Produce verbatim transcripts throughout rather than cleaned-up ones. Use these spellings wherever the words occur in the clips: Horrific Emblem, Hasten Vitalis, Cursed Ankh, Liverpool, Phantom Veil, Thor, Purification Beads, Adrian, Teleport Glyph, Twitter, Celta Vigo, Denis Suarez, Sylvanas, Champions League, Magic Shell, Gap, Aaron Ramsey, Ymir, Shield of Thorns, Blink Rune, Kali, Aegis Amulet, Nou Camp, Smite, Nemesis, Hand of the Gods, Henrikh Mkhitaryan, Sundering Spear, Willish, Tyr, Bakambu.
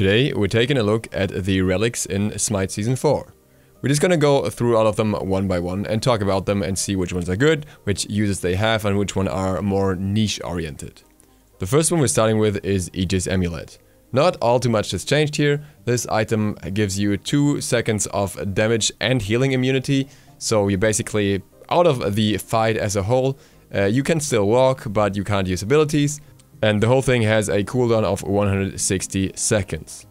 Today we're taking a look at the relics in Smite Season four. We're just gonna go through all of them one by one and talk about them and see which ones are good, which uses they have, and which one are more niche oriented. The first one we're starting with is Aegis Amulet. Not all too much has changed here. This item gives you two seconds of damage and healing immunity, so you're basically out of the fight as a whole. Uh, you can still walk, but you can't use abilities, and the whole thing has a cooldown of one hundred sixty seconds.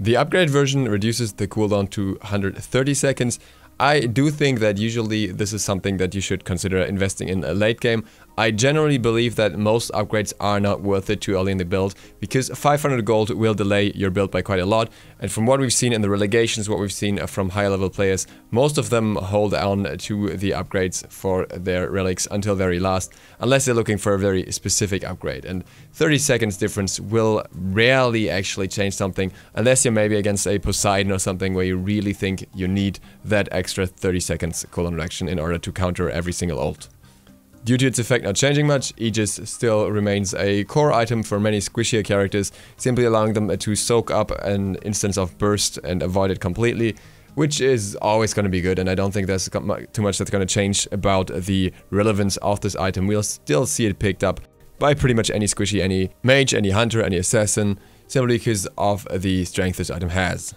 The upgraded version reduces the cooldown to one hundred thirty seconds. I do think that usually this is something that you should consider investing in a late game. I generally believe that most upgrades are not worth it too early in the build, because five hundred gold will delay your build by quite a lot, and from what we've seen in the relegations, what we've seen from higher level players, most of them hold on to the upgrades for their relics until very last, unless they're looking for a very specific upgrade, and thirty seconds difference will rarely actually change something, unless you're maybe against a Poseidon or something where you really think you need that extra thirty seconds cooldown reduction in order to counter every single ult. Due to its effect not changing much, Aegis still remains a core item for many squishier characters, simply allowing them to soak up an instance of burst and avoid it completely, which is always going to be good, and I don't think there's too much that's going to change about the relevance of this item. We'll still see it picked up by pretty much any squishy, any mage, any hunter, any assassin, simply because of the strength this item has.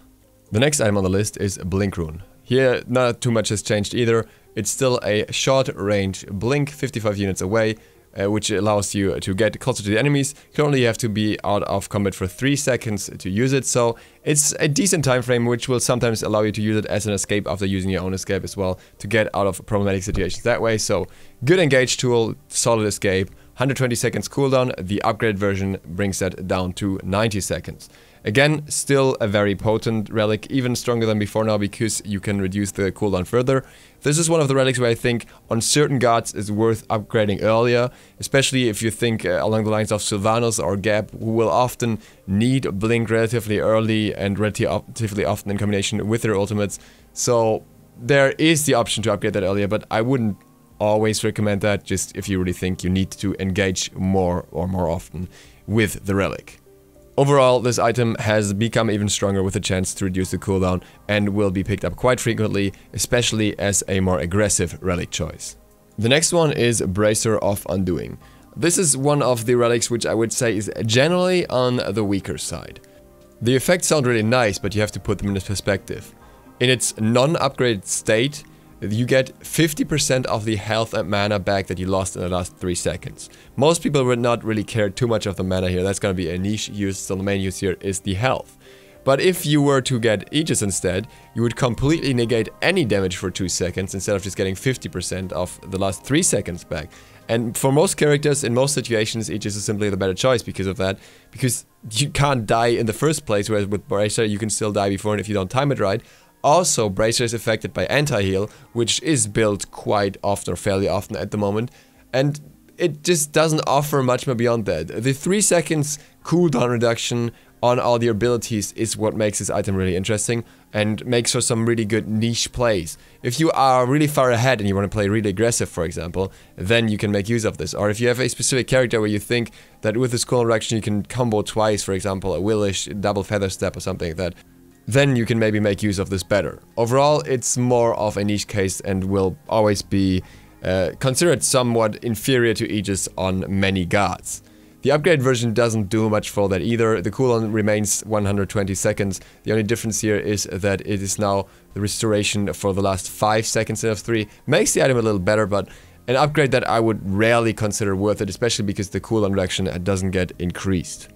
The next item on the list is Blink Rune. Here, not too much has changed either. It's still a short-range blink, fifty-five units away, uh, which allows you to get closer to the enemies. Currently, you have to be out of combat for three seconds to use it, so it's a decent time frame, which will sometimes allow you to use it as an escape after using your own escape as well, to get out of problematic situations that way. So, good engage tool, solid escape, one hundred twenty seconds cooldown. The upgraded version brings that down to ninety seconds. Again, still a very potent relic, even stronger than before now, because you can reduce the cooldown further. This is one of the relics where I think on certain guards it's worth upgrading earlier, especially if you think uh, along the lines of Sylvanas or Gap, who will often need Blink relatively early and relatively often in combination with their ultimates. So there is the option to upgrade that earlier, but I wouldn't always recommend that, just if you really think you need to engage more or more often with the relic. Overall, this item has become even stronger with a chance to reduce the cooldown and will be picked up quite frequently, especially as a more aggressive relic choice. The next one is Bracer of Undoing. This is one of the relics which I would say is generally on the weaker side. The effects sound really nice, but you have to put them into perspective. In its non-upgraded state, you get fifty percent of the health and mana back that you lost in the last three seconds. Most people would not really care too much of the mana here, that's going to be a niche use, so the main use here is the health. But if you were to get Aegis instead, you would completely negate any damage for two seconds instead of just getting fifty percent of the last three seconds back. And for most characters, in most situations, Aegis is simply the better choice because of that, because you can't die in the first place, whereas with Bracer you can still die before and if you don't time it right. Also, Bracer is affected by anti-heal, which is built quite often or fairly often at the moment, and it just doesn't offer much more beyond that. The three seconds cooldown reduction on all the abilities is what makes this item really interesting and makes for some really good niche plays. If you are really far ahead and you want to play really aggressive, for example, then you can make use of this. Or if you have a specific character where you think that with this cooldown reduction you can combo twice, for example, a Willish, double feather step or something like that, then you can maybe make use of this better. Overall, it's more of a niche case and will always be uh, considered somewhat inferior to Aegis on many guards. The upgrade version doesn't do much for that either. The cooldown remains one hundred twenty seconds. The only difference here is that it is now the restoration for the last five seconds instead of three. Makes the item a little better, but an upgrade that I would rarely consider worth it, especially because the cooldown reduction doesn't get increased.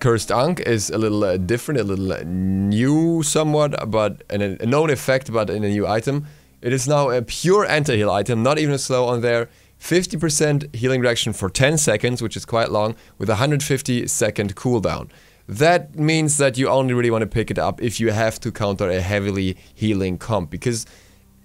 Cursed Ankh is a little uh, different, a little uh, new somewhat, but an, a known effect, but in a new item. It is now a pure anti-heal item, not even a slow on there. fifty percent healing reduction for ten seconds, which is quite long, with one hundred fifty second cooldown. That means that you only really want to pick it up if you have to counter a heavily healing comp, because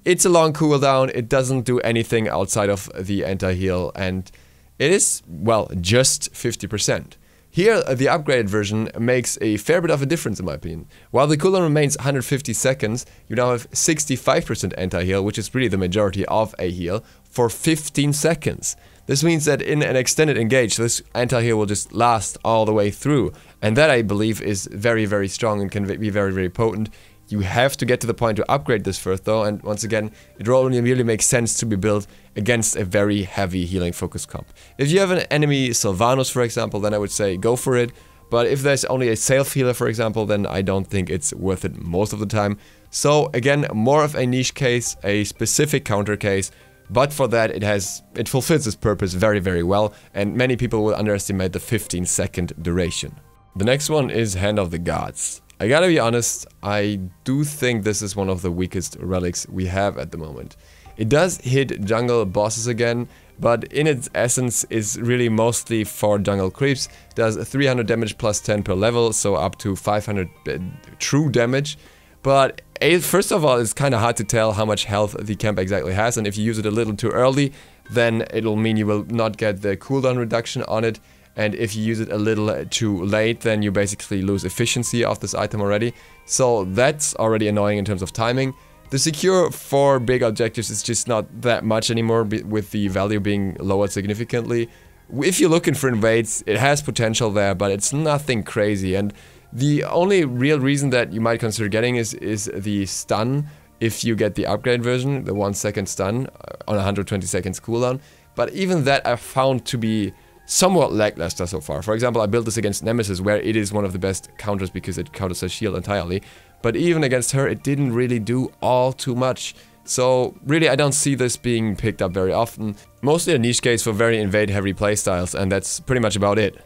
it's a long cooldown, it doesn't do anything outside of the anti-heal, and it is, well, just fifty percent. Here, the upgraded version makes a fair bit of a difference in my opinion. While the cooldown remains one hundred fifty seconds, you now have sixty-five percent anti-heal, which is really the majority of a heal, for fifteen seconds. This means that in an extended engage, this anti here will just last all the way through. And that, I believe, is very, very strong and can be very, very potent. You have to get to the point to upgrade this first, though, and once again, it only really makes sense to be built against a very heavy healing focus comp. If you have an enemy Sylvanas, for example, then I would say go for it. But if there's only a self-healer, for example, then I don't think it's worth it most of the time. So, again, more of a niche case, a specific counter case. But for that, it has it fulfills its purpose very, very well, and many people will underestimate the fifteen second duration. The next one is Hand of the Gods. I gotta be honest, I do think this is one of the weakest relics we have at the moment. It does hit jungle bosses again, but in its essence is really mostly for jungle creeps. Does three hundred damage plus ten per level, so up to five hundred uh, true damage. But first of all, it's kind of hard to tell how much health the camp exactly has, and if you use it a little too early, then it'll mean you will not get the cooldown reduction on it. And if you use it a little too late, then you basically lose efficiency of this item already. So that's already annoying in terms of timing. The secure for big objectives is just not that much anymore, with the value being lowered significantly. If you're looking for invades, it has potential there, but it's nothing crazy. And the only real reason that you might consider getting is, is the stun, if you get the upgrade version, the one second stun on one hundred twenty seconds cooldown. But even that I found to be somewhat lackluster so far. For example, I built this against Nemesis, where it is one of the best counters because it counters her shield entirely. But even against her, it didn't really do all too much. So really, I don't see this being picked up very often. Mostly a niche case for very invade heavy playstyles, and that's pretty much about it.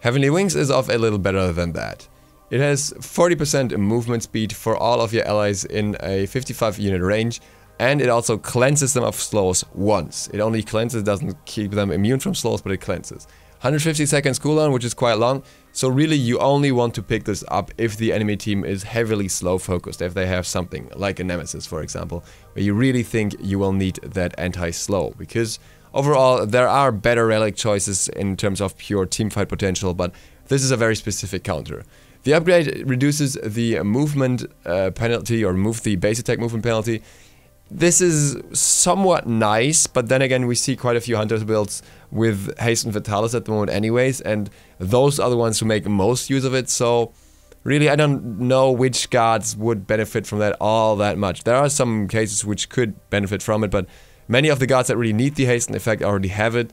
Heavenly Wings is off a little better than that. It has forty percent movement speed for all of your allies in a fifty-five unit range. And it also cleanses them of slows once. It only cleanses, doesn't keep them immune from slows, but it cleanses. one hundred fifty seconds cooldown, which is quite long. So really, you only want to pick this up if the enemy team is heavily slow focused, if they have something like a Nemesis, for example, where you really think you will need that anti-slow. Because overall, there are better relic choices in terms of pure teamfight potential, but this is a very specific counter. The upgrade reduces the movement uh, penalty, or move the base attack movement penalty. This is somewhat nice, but then again, we see quite a few Hunters builds with Hasten Vitalis at the moment anyways, and those are the ones who make most use of it, so really I don't know which guards would benefit from that all that much. There are some cases which could benefit from it, but many of the guards that really need the Hasten effect already have it,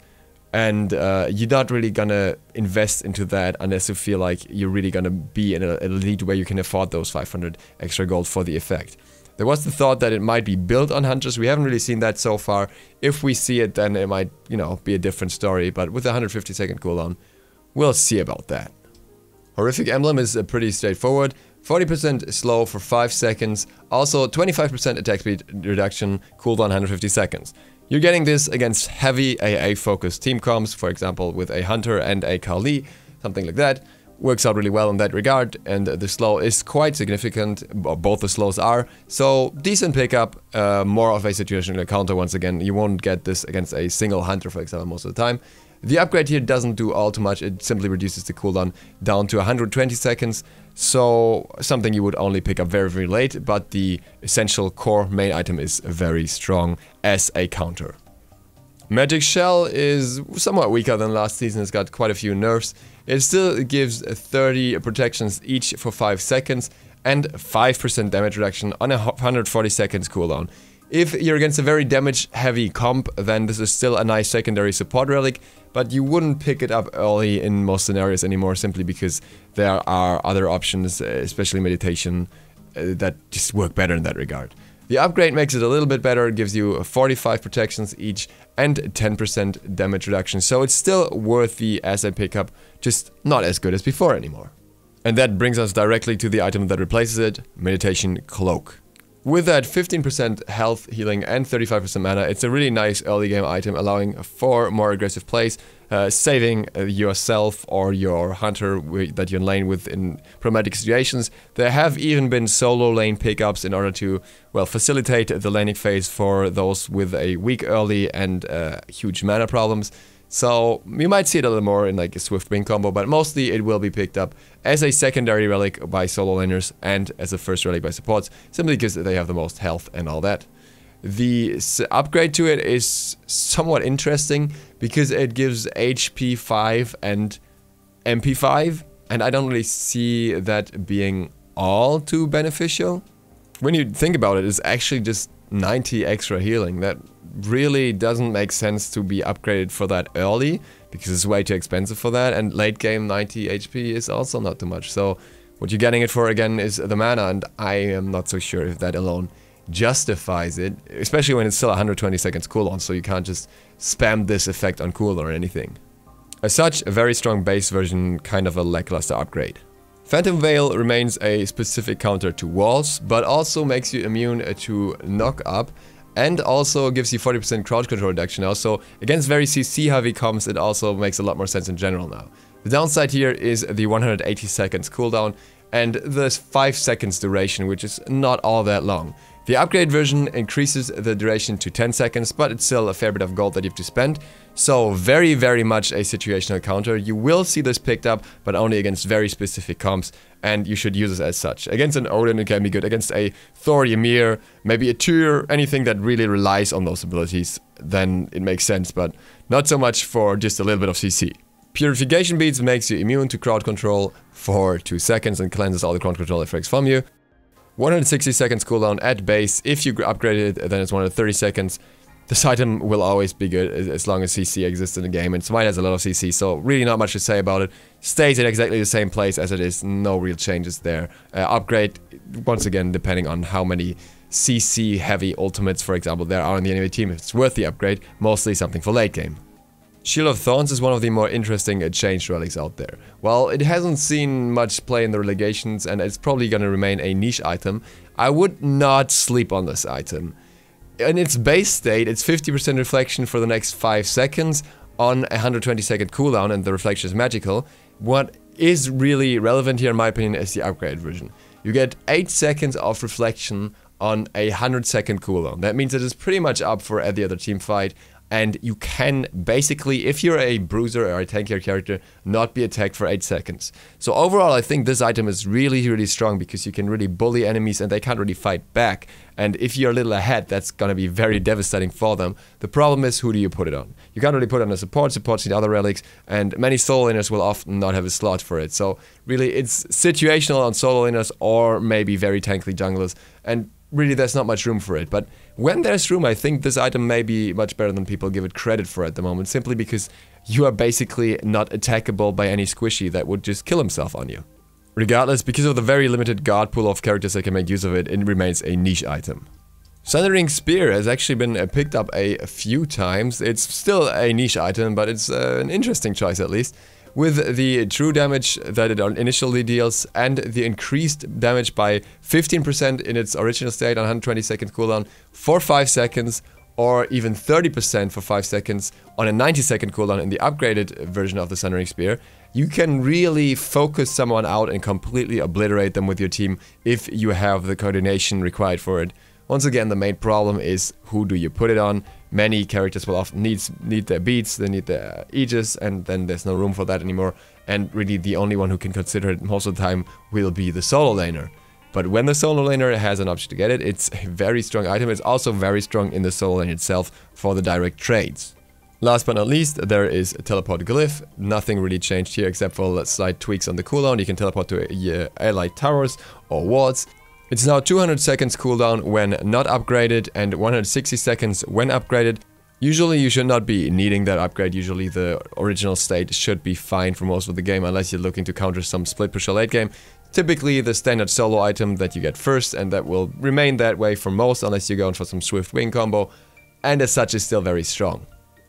and uh, you're not really gonna invest into that unless you feel like you're really gonna be in an elite where you can afford those five hundred extra gold for the effect. There was the thought that it might be built on Hunters. We haven't really seen that so far. If we see it, then it might, you know, be a different story. But with a one hundred fifty second cooldown, we'll see about that. Horrific Emblem is uh, pretty straightforward. forty percent slow for five seconds. Also twenty-five percent attack speed reduction, cooldown one hundred fifty seconds. You're getting this against heavy A A focused team comps, for example with a Hunter and a Kali, something like that. Works out really well in that regard, and the slow is quite significant, both the slows are, so decent pickup, uh, more of a situational counter once again. You won't get this against a single Hunter, for example, most of the time. The upgrade here doesn't do all too much, it simply reduces the cooldown down to one hundred twenty seconds, so something you would only pick up very, very late, but the essential core main item is very strong as a counter. Magic Shell is somewhat weaker than last season, it's got quite a few nerfs. It still gives thirty protections each for five seconds and five percent damage reduction on a one hundred forty seconds cooldown. If you're against a very damage heavy comp, then this is still a nice secondary support relic, but you wouldn't pick it up early in most scenarios anymore simply because there are other options, especially meditation, that just work better in that regard. The upgrade makes it a little bit better, it gives you forty-five protections each and ten percent damage reduction, so it's still worth the asset pickup, just not as good as before anymore. And that brings us directly to the item that replaces it, Meditation Cloak. With that fifteen percent health, healing and thirty-five percent mana, it's a really nice early game item, allowing for more aggressive plays, uh, saving yourself or your hunter that you're in lane with in problematic situations. There have even been solo lane pickups in order to, well, facilitate the laning phase for those with a weak early and uh, huge mana problems. So you might see it a little more in like a Swift Wing combo, but mostly it will be picked up as a secondary relic by solo laners and as a first relic by supports, simply because they have the most health and all that. The upgrade to it is somewhat interesting because it gives H P five and M P five, and I don't really see that being all too beneficial. When you think about it, it's actually just ninety extra healing. That really doesn't make sense to be upgraded for that early, because it's way too expensive for that, and late game ninety H P is also not too much. So what you're getting it for again is the mana, and I am not so sure if that alone justifies it, especially when it's still one hundred twenty seconds cooldown, so you can't just spam this effect on cooldown or anything. As such, a very strong base version, kind of a lackluster upgrade. Phantom Veil remains a specific counter to walls, but also makes you immune to knock up, and also gives you forty percent crowd control reduction now, so against very C C heavy comps it also makes a lot more sense in general now. The downside here is the one hundred eighty seconds cooldown and the five seconds duration, which is not all that long. The upgrade version increases the duration to ten seconds, but it's still a fair bit of gold that you have to spend, so very very much a situational counter. You will see this picked up, but only against very specific comps, and you should use it as such. Against an Odin it can be good, against a Thor, Ymir, maybe a Tyr, anything that really relies on those abilities, then it makes sense, but not so much for just a little bit of C C. Purification Beads makes you immune to crowd control for two seconds and cleanses all the crowd control effects from you. one hundred sixty seconds cooldown at base. If you upgrade it, then it's one hundred thirty seconds. This item will always be good as long as C C exists in the game, and Smite has a lot of C C, so really not much to say about it. Stays in exactly the same place as it is, no real changes there. Uh, upgrade, once again, depending on how many C C heavy ultimates, for example, there are on the enemy team. If it's worth the upgrade, mostly something for late game. Shield of Thorns is one of the more interesting changed relics out there. While it hasn't seen much play in the relegations and it's probably gonna remain a niche item, I would not sleep on this item. In its base state, it's fifty percent reflection for the next five seconds on a one hundred twenty second cooldown, and the reflection is magical. What is really relevant here in my opinion is the upgrade version. You get eight seconds of reflection on a one hundred second cooldown. That means it is pretty much up for the other team fight. And you can basically, if you're a bruiser or a tankier character, not be attacked for eight seconds. So overall, I think this item is really, really strong because you can really bully enemies and they can't really fight back. And if you're a little ahead, that's gonna be very devastating for them. The problem is, who do you put it on? You can't really put it on a support, supports need other relics, and many solo laners will often not have a slot for it. So really, it's situational on solo laners or maybe very tanky junglers. And really, there's not much room for it, but when there's room, I think this item may be much better than people give it credit for at the moment, simply because you are basically not attackable by any squishy that would just kill himself on you. Regardless, because of the very limited guard pool of characters that can make use of it, it remains a niche item. Sundering Spear has actually been picked up a few times. It's still a niche item, but it's uh, an interesting choice at least. With the true damage that it initially deals and the increased damage by fifteen percent in its original state on one hundred twenty second cooldown for five seconds, or even thirty percent for five seconds on a ninety second cooldown in the upgraded version of the Sundering Spear, you can really focus someone out and completely obliterate them with your team if you have the coordination required for it. Once again, the main problem is, who do you put it on? Many characters will often need, need their beads, they need their Aegis, and then there's no room for that anymore. And really the only one who can consider it most of the time will be the solo laner. But when the solo laner has an option to get it, it's a very strong item. It's also very strong in the solo lane itself for the direct trades. Last but not least, there is a Teleport Glyph. Nothing really changed here except for slight tweaks on the cooldown. You can teleport to uh, allied towers or wards. It's now two hundred seconds cooldown when not upgraded and one hundred sixty seconds when upgraded. Usually you should not be needing that upgrade. Usually the original state should be fine for most of the game unless you're looking to counter some split push or late game. Typically the standard solo item that you get first, and that will remain that way for most unless you're going for some swift wing combo, and as such is still very strong.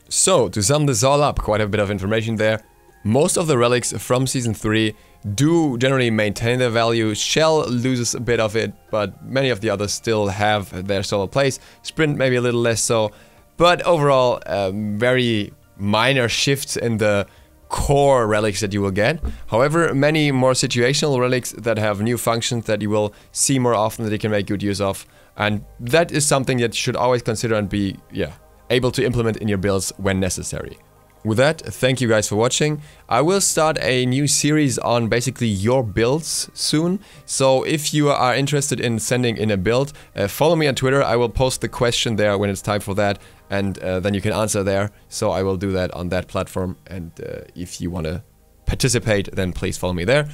So to sum this all up, quite a bit of information there. Most of the relics from Season three do generally maintain their value. Shell loses a bit of it, but many of the others still have their solo place. Sprint maybe a little less so, but overall um, very minor shifts in the core relics that you will get. However, many more situational relics that have new functions that you will see more often that you can make good use of, and that is something that you should always consider and be yeah able to implement in your builds when necessary. With that, thank you guys for watching. I will start a new series on basically your builds soon. So if you are interested in sending in a build, uh, follow me on Twitter. I will post the question there when it's time for that. And uh, then you can answer there. So I will do that on that platform. And uh, if you want to participate, then please follow me there.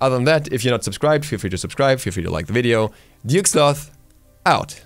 Other than that, if you're not subscribed, feel free to subscribe. Feel free to like the video. DukeSloth, out.